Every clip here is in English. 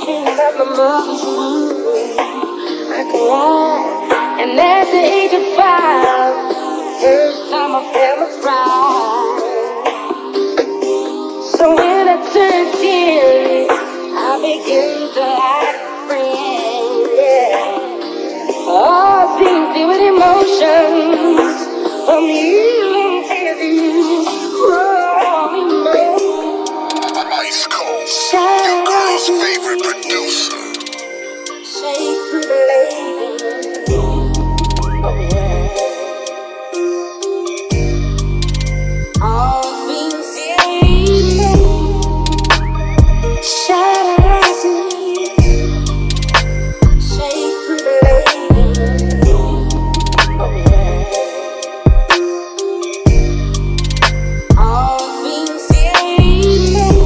can't help my mother. I grew up, and at the age of 5, first time I fell asleep. So when I turned 10, I began to lack a friend. Yeah. All things deal with emotions from healing to the Ice Cold, your girl's favorite producer. Sacred lady. Oh, yeah. All things sacred. Sacred lady. Oh, yeah. All things sacred.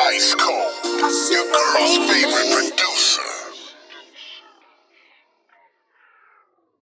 Ice Cold, your girl's favorite producer.